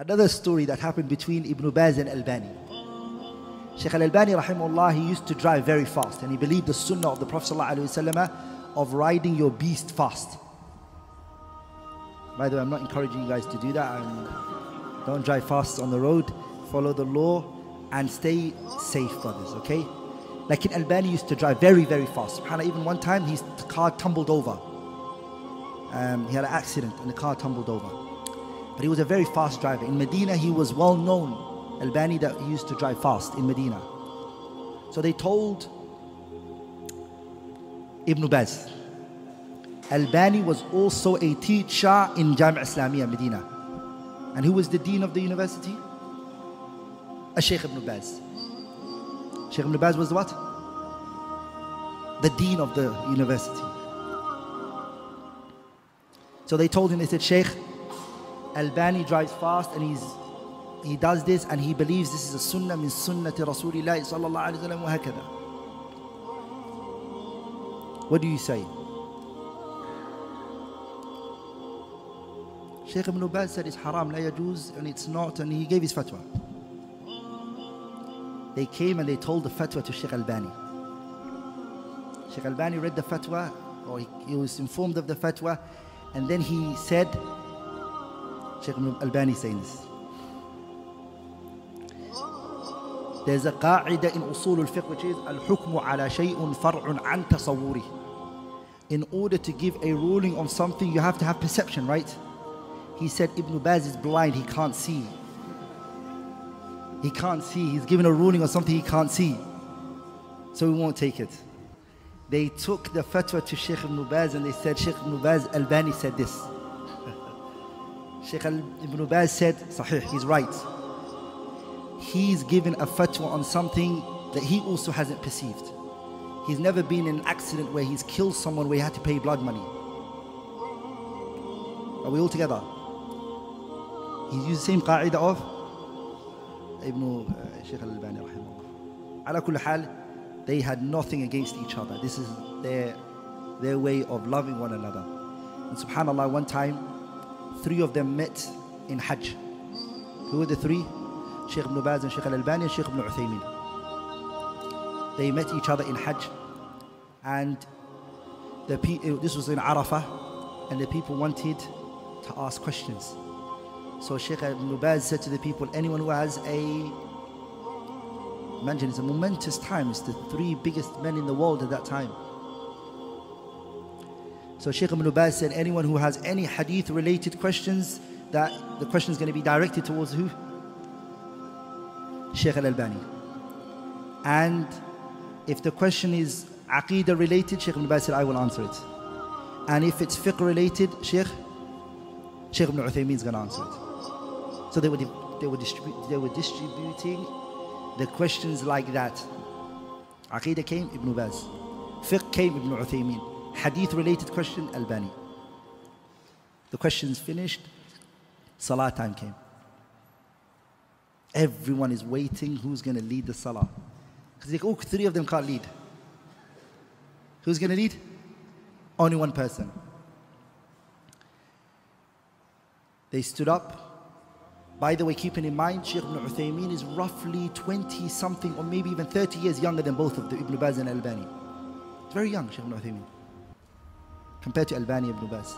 Another story that happened between Ibn Baz and Albani. Shaykh al-Albani rahimahullah, he used to drive very fast, and he believed the sunnah of the Prophet ﷺ of riding your beast fast. By the way, I'm not encouraging you guys to do that. Don't drive fast on the road. Follow the law and stay safe, brothers, okay? Like in Albani used to drive very, very fast. SubhanAllah, even one time his car tumbled over. He had an accident and the car tumbled over. But he was a very fast driver. In Medina, he was well known, Albani, that he used to drive fast in Medina. So they told Ibn Baz. Albani was also a teacher in Jami Islamiyya, Medina. And who was the dean of the university? Shaykh Ibn Baz. Shaykh Ibn Baz was what? The dean of the university. So they told him, they said, Shaykh, Albani drives fast and he does this and he believes this is a sunnah min sunnati Rasulillah sallallahu alayhi wa sallam. What do you say? Shaykh Ibn Baz said it's haram, la yajuz, and it's not, and he gave his fatwa. They came and they told the fatwa to Shaykh Albani. Shaykh Albani read the fatwa, or he was informed of the fatwa, and then he said, Shaykh Albani saying this, there's a qa'ida in usul al-fiqh which is al-hukmu ala shay'un far'un an tasawwuri. In order to give a ruling on something, you have to have perception, right? He said Ibn Baz is blind, he can't see. He can't see, he's given a ruling on something he can't see. So we won't take it. They took the fatwa to Shaykh Ibn Baz and they said, Shaykh Ibn Baz, Albani said this. Shaykh Ibn Baz said, Sahih, he's right. He's given a fatwa on something that he also hasn't perceived. He's never been in an accident where he's killed someone where he had to pay blood money. Are we all together? He's used the same qaida of Ibn Shaykh al-Albani rahimahullah. Ala kulli hal, they had nothing against each other. This is their way of loving one another. And subhanallah, one time, three of them met in Hajj. Who were the three? Shaykh Ibn Baz and Shaykh al-Albani and Shaykh Ibn Uthaymin. They met each other in Hajj, and this was in Arafah, and the people wanted to ask questions. So Shaykh Ibn Baz said to the people, anyone who has a mansion, it's a momentous time, it's the three biggest men in the world at that time. So Shaykh Ibn Baz said, anyone who has any hadith related questions, that the question is going to be directed towards who? Shaykh al-Albani. And if the question is Aqidah related, Shaykh Ibn Baz said, I will answer it. And if it's fiqh related, Shaykh Ibn Uthaymin is going to answer it. So they were distributing the questions like that. Aqidah came, Ibn Baz. Fiqh came, Ibn Uthaymin. Hadith-related question, Albani. The questions finished. Salah time came. Everyone is waiting. Who's going to lead the Salah? Because like, three of them can't lead. Who's going to lead? Only one person. They stood up. By the way, keeping in mind, Shaykh Ibn Uthaymin is roughly 20-something or maybe even 30 years younger than both of the Ibn Baz and Albani. It's very young, Shaykh Ibn Uthaymin, compared to Albani Ibn Baz.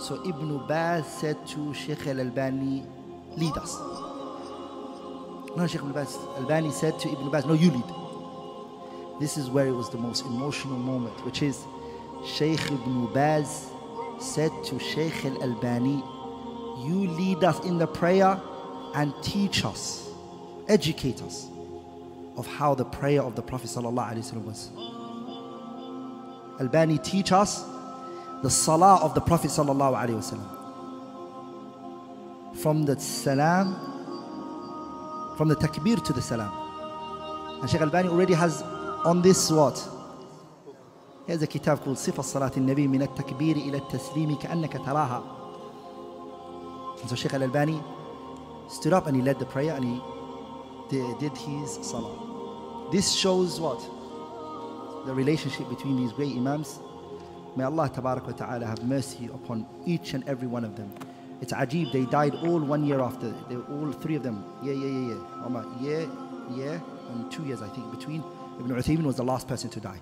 So Ibn Baz said to Shaykh al-Albani, lead us. No, Shaykh Ibn Baz, Albani said to Ibn Baz, no, you lead. This is where it was the most emotional moment, which is Shaykh Ibn Baz said to Shaykh al-Albani, you lead us in the prayer and teach us, educate us of how the prayer of the Prophet ﷺ was. Albani, teach us the salah of the Prophet ﷺ. From the salam, from the takbir to the salam. And Shaykh Albani already has on this what? He has a kitab called Sifat Salat al-Nabi min al-Takbir ila al-Taslim ka'annaka taraha. And so Shaykh al-Albani stood up and he led the prayer and he did his salah. This shows what? The relationship between these great imams. May Allah ta'ala have mercy upon each and every one of them. It's ajib, they died all 1 year after. They were all three of them. Omar, and 2 years, I think, between. Ibn Uthaymin was the last person to die.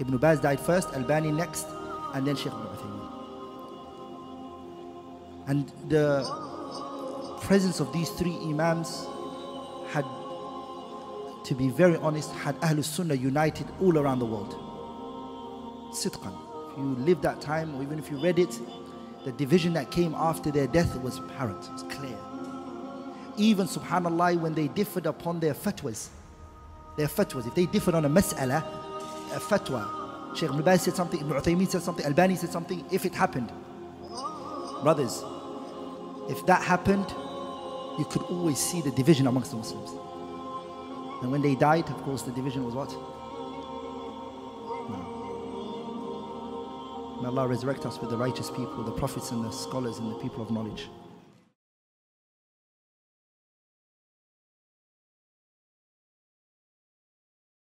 Ibn Baz died first, Albani next, and then Sheikh Ibn Uthaymin. And the presence of these three imams had, to be very honest, had Ahlul Sunnah united all around the world. Sidqan. If you lived that time, or even if you read it, the division that came after their death was apparent, it was clear. Even, subhanAllah, when they differed upon their fatwas, if they differed on a mas'ala, a fatwa, Shaykh Ibn Baz said something, Ibn Uthaymin said something, Albani said something, if it happened, brothers, if that happened, you could always see the division amongst the Muslims. And when they died, of course, the division was what? No. May Allah resurrect us with the righteous people, the prophets and the scholars and the people of knowledge.